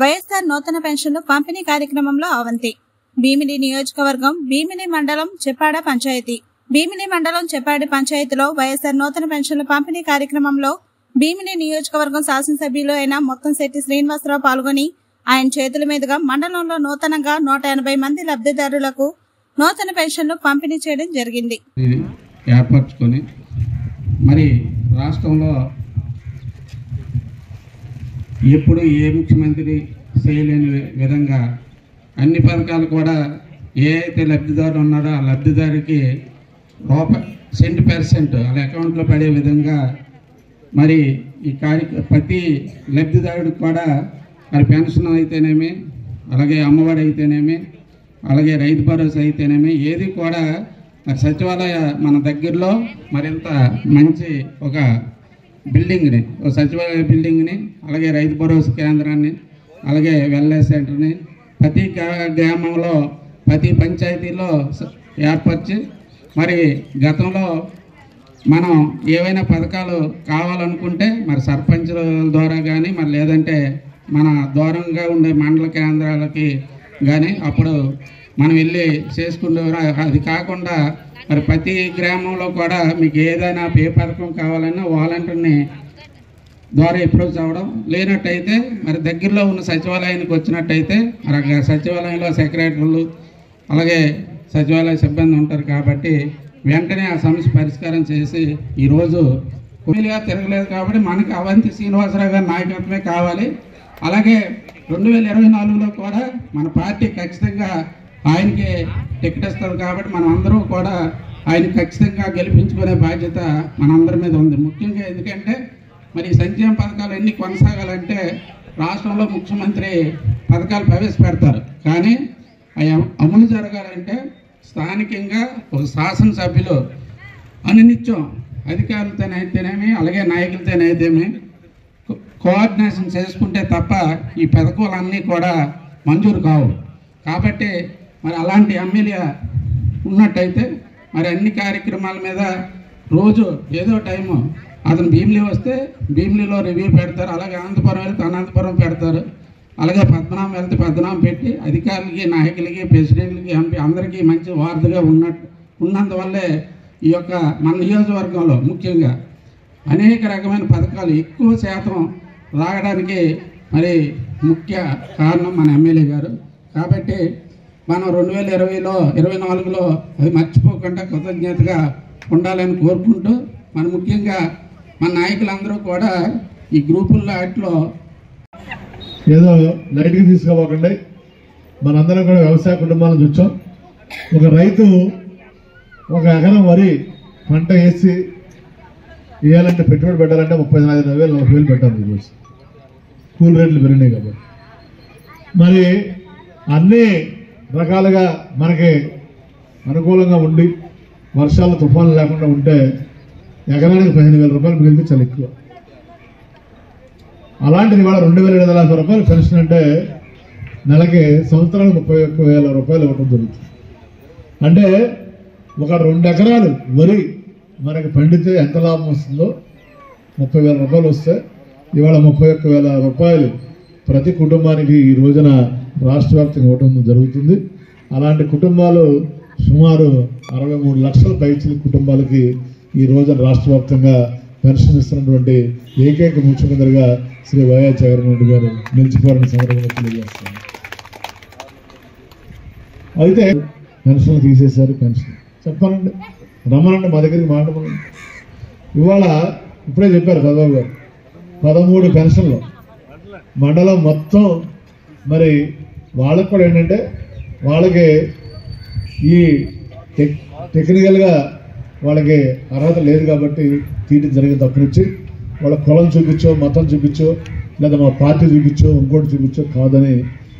వైఎస్ఆర్ నూతన పెన్షన్లు పంపిణీ కార్యక్రమంలో అవంతి. భీమిలి నియోజకవర్గం భీమిలి మండలం చెప్పాడ పంచాయతీ. భీమిలి మండలం చెప్పాడి పంచాయతీలో వైఎస్ఆర్ నూతన పెన్షన్ల పంపిణీ కార్యక్రమంలో భీమిలి నియోజకవర్గం శాసనసభ్యులు అయిన ముత్తంశెట్టి శ్రీనివాసరావు పాల్గొని ఆయన చేతుల మీదుగా మండలంలో నూతనంగా 180 మంది లబ్ధిదారులకు నూతన పెన్షన్లు పంపిణీ చేయడం జరిగింది. మరి రాష్ట్రంలో ఎప్పుడు ఏ ముఖ్యమంత్రి చేయలేని విధంగా అన్ని పథకాలు కూడా ఏ అయితే లబ్ధిదారు ఉన్నారో ఆ లబ్ధిదారికి ₹100% వాళ్ళ అకౌంట్లో పడే విధంగా మరి ఈ ప్రతి లబ్ధిదారుడికి కూడా మరి పెన్షన్ అయితేనేమి, అలాగే అమ్మఒడి అయితేనేమి, అలాగే రైతు భరోసా అయితేనేమి ఏది కూడా మరి సచివాలయ మన దగ్గరలో మరింత మంచి ఒక బిల్డింగ్ని, ఒక సచివాలయ బిల్డింగ్ని, అలాగే రైతు భరోసా కేంద్రాన్ని, అలాగే వెల్నెస్ సెంటర్ని ప్రతి గ్రామంలో ప్రతి పంచాయతీలో ఏర్పరిచి మరి గతంలో మనం ఏవైనా పథకాలు కావాలనుకుంటే మరి సర్పంచుల ద్వారా కానీ, మరి లేదంటే మన దూరంగా ఉండే మండల కేంద్రాలకి కానీ అప్పుడు మనం వెళ్ళి చేసుకునేవారు. అది కాకుండా మరి ప్రతి గ్రామంలో కూడా మీకు ఏదైనా ఏ పథకం కావాలన్నా వాలంటీర్ని ద్వారా అప్రోచ్ అవ్వడం, లేనట్టయితే మరి దగ్గరలో ఉన్న సచివాలయానికి వచ్చినట్టయితే మరి సచివాలయంలో సెక్రటరీలు అలాగే సచివాలయ సిబ్బంది ఉంటారు కాబట్టి వెంటనే ఆ సమస్య పరిష్కారం చేసి ఈరోజు కూలీగా తిరగలేదు కాబట్టి మనకి అవంతి శ్రీనివాసరావు గారి నాయకత్వమే కావాలి. అలాగే 2024లో కూడా మన పార్టీ ఖచ్చితంగా ఆయనకి టికెట్ ఇస్తారు కాబట్టి మనం అందరూ కూడా ఆయన ఖచ్చితంగా గెలిపించుకునే బాధ్యత మనందరి మీద ఉంది. ముఖ్యంగా ఎందుకంటే మరి సంక్షేమ పథకాలు అన్నీ కొనసాగాలంటే రాష్ట్రంలో ముఖ్యమంత్రి పథకాలు ప్రవేశపెడతారు, కానీ అవి అమలు జరగాలంటే స్థానికంగా ఒక శాసనసభ్యులు అనునిత్యం అధికారులతోనైతేనేమి, అలాగే నాయకులతోనైతేనేమి కోఆర్డినేషన్ చేసుకుంటే తప్ప ఈ పథకాలన్నీ కూడా మంజూరు కావు. కాబట్టి మరి అలాంటి ఎమ్మెల్యే ఉన్నట్టయితే మరి అన్ని కార్యక్రమాల మీద రోజు ఏదో టైము అతను భీమిలి వస్తే భీమిలిలో రివ్యూ పెడతారు, అలాగే అనంతపురం వెళ్తే అనంతపురం పెడతారు, అలాగే పద్మనాభం వెళ్తే పద్మనాభం పెట్టి అధికారులకి, నాయకులకి, ప్రెసిడెంట్లకి, ఎంపీ అందరికీ మంచి వార్తగా ఉన్నందువల్లే ఈ యొక్క మన నియోజకవర్గంలో ముఖ్యంగా అనేక రకమైన పథకాలు ఎక్కువ శాతం రావడానికి మరి ముఖ్య కారణం మన ఎమ్మెల్యే గారు. కాబట్టి మనం 2024లో అది మర్చిపోకుండా కృతజ్ఞతగా ఉండాలని కోరుకుంటూ మన ముఖ్యంగా మన నాయకులందరూ కూడా ఈ గ్రూపుల్లో వాటిలో ఏదో లైట్కి తీసుకోపోకండి. మనందరం కూడా వ్యవసాయ కుటుంబాలను చూచాం. ఒక రైతు ఒక ఎకరం వరి పంట వేసి వేయాలంటే, పెట్టుబడి పెట్టాలంటే 35,000-40,000 పెట్టాలి. ఈరోజు కూలి రేట్లు పెరిగినాయి కాబట్టి మరి అన్నీ రకాలుగా మనకి అనుకూలంగా ఉండి వర్షాలు తుఫాన్లు లేకుండా ఉంటే ఎకరానికి ₹15,000 మిగిలితే చాలా ఎక్కువ. అలాంటిది ఇవాళ ₹2,750 పెన్షన్ అంటే నెలకి సంవత్సరానికి ₹31,000 ఇవ్వడం జరుగుతుంది. అంటే ఒక 2 ఎకరాలు వరి మనకి పండితే ఎంత లాభం వస్తుందో ₹30,000 వస్తే ఇవాళ ₹31,000 ప్రతి కుటుంబానికి ఈ రోజున రాష్ట్ర వ్యాప్తంగా ఇవ్వడం జరుగుతుంది. అలాంటి కుటుంబాలు సుమారు 63 లక్షల పైచల కుటుంబాలకి ఈ రోజు రాష్ట్ర వ్యాప్తంగా పెన్షన్ ఇస్తున్నటువంటి ఏకైక ముఖ్యమంత్రిగా శ్రీ వైఎస్ జగన్మోహన్ రెడ్డి గారు నిలిచిపోయిన సందర్భంగా తెలియజేస్తున్నారు. అయితే పెన్షన్ తీసేశారు. పెన్షన్ చెప్పాలండి, రమ్మనండి మా దగ్గరికి మాట్లాడమని. ఇవాళ ఇప్పుడే చెప్పారు చంద్రబాబు గారు 13 పెన్షన్లు మండలం మొత్తం. మరి వాళ్ళకు కూడా ఏంటంటే వాళ్ళకి ఈ టెక్నికల్గా వాళ్ళకి అర్హత లేదు కాబట్టి తీయడం జరిగింది. అక్కడి నుంచి వాళ్ళ కులం చూపించో, మతం చూపించో, లేదా మా పార్టీ చూపించో, ఇంకోటి చూపించో కాదని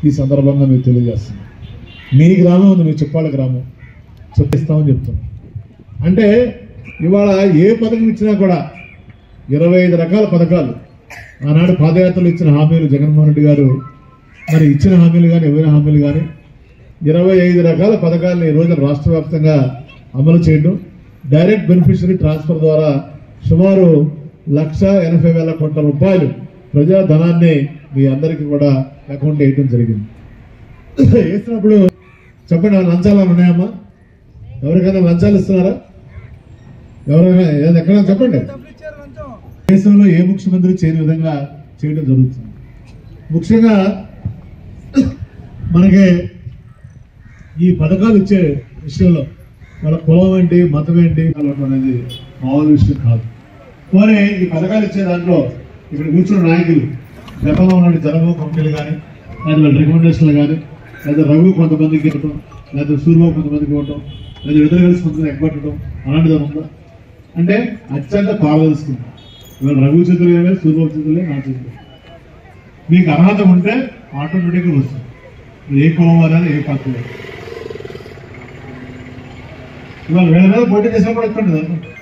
ఈ సందర్భంగా మీకు తెలియజేస్తున్నాం. మీ గ్రామం ఉంది, మీ చెప్పాలి గ్రామం చెప్పిస్తామని చెప్తున్నాం. అంటే ఇవాళ ఏ పథకం ఇచ్చినా కూడా 25 రకాల పథకాలు ఆనాడు పాదయాత్రలు ఇచ్చిన హామీలు జగన్మోహన్ రెడ్డి గారు మరి ఇచ్చిన హామీలు కానీ ఎవరి హామీలు కానీ 25 రకాల పథకాలను ఈరోజు రాష్ట్ర వ్యాప్తంగా అమలు చేయడం, డైరెక్ట్ బెనిఫిషరీ ట్రాన్స్ఫర్ ద్వారా సుమారు ₹1,80,000 కోట్ల ప్రజాధనాన్ని మీ అందరికీ కూడా అకౌంట్ చేయడం జరిగింది. చేసినప్పుడు చెప్పండి లంచాలు ఉన్నాయమ్మా, ఎవరికైనా లంచాలు ఇస్తున్నారా, ఎవరైనా ఎక్కడైనా చెప్పండి. దేశంలో ఏ ముఖ్యమంత్రి చేయని విధంగా చేయడం జరుగుతుంది. ముఖ్యంగా మనకి ఈ పథకాలు ఇచ్చే విషయంలో వాళ్ళ కులం ఏంటి, మతం ఏంటి అనేది మామూలు విషయం కాదు. పోనీ ఈ పథకాలు ఇచ్చే దాంట్లో ఇక్కడ కూర్చున్న నాయకులు గతంలో ఉన్న జనభూ కంపెనీలు కానీ, లేదా వాళ్ళ రికమెండేషన్లు కానీ, లేదా రఘు కొంతమందికి ఇవ్వటం, లేదా సూర్యబాబు కొంతమందికి ఇవ్వటం, లేదా ఇద్దరు కలిసి కొంతమంది ఎగ్గొట్టడం అలాంటిది ఉందా అంటే అత్యంత పారదర్శకం. ఇవాళ రఘు చేతులు కానీ సూర్యబాబు చేతులే నా చేతులు. మీకు అర్హత ఉంటే ఆటోమేటిక్గా వస్తుంది. ఏ కులం వారని ఏ పాత్ర ఇవాళ వేళ పోటీ చేసినప్పుడు ఎక్కడ